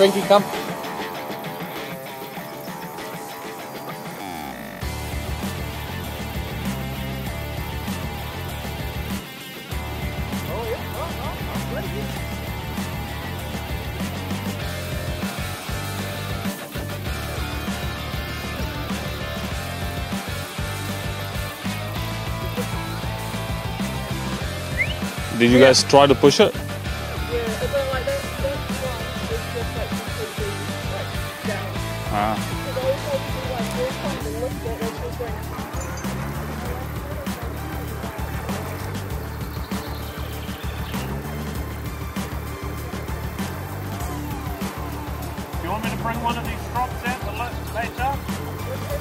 Frankie, come. Did you guys try to push it? Yeah, but like that one was just like completely like down. Ah. Because I was like, we were trying to lift it and she was going. Do you want me to bring one of these props out later?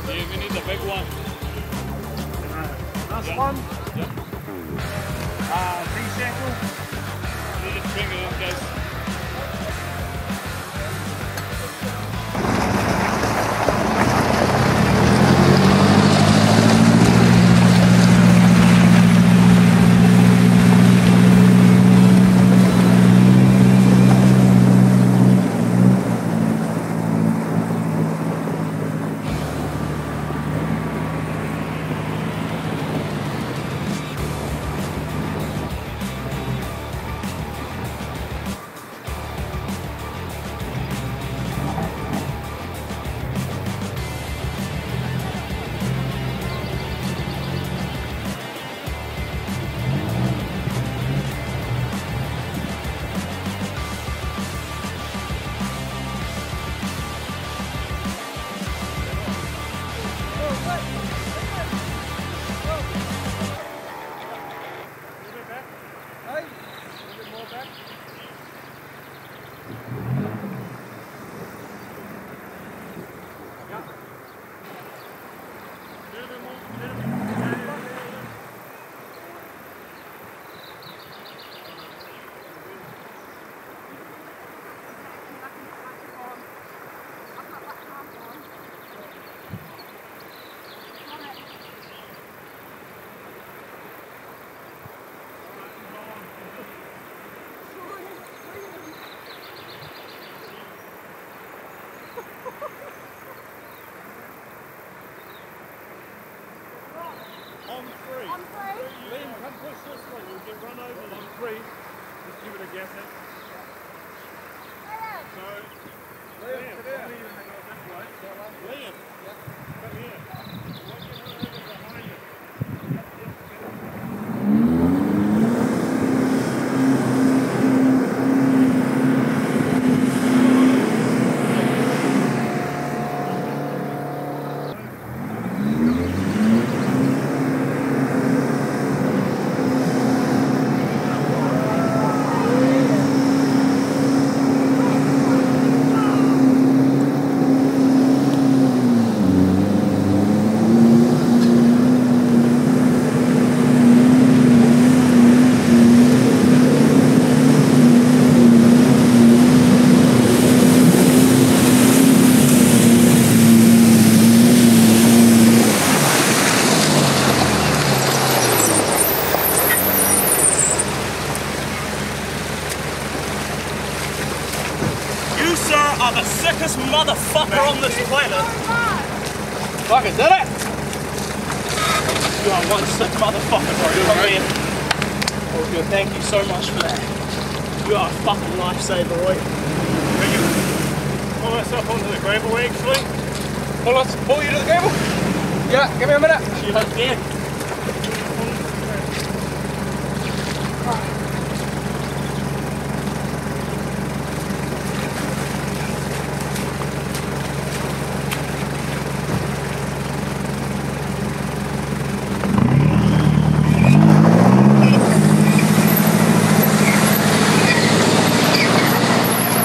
Yeah, we need the big one. This one? Yep. D-shackle. Need to bring it up, guys. Motherfucker on this planet. Fucking did it! You are one sick motherfucker, bro. You're right here. Oh, good. Thank you so much for that. You are a fucking lifesaver, Roy. Pull myself onto the gravel, actually. Pull you to the gravel? Yeah, give me a minute. You're dead.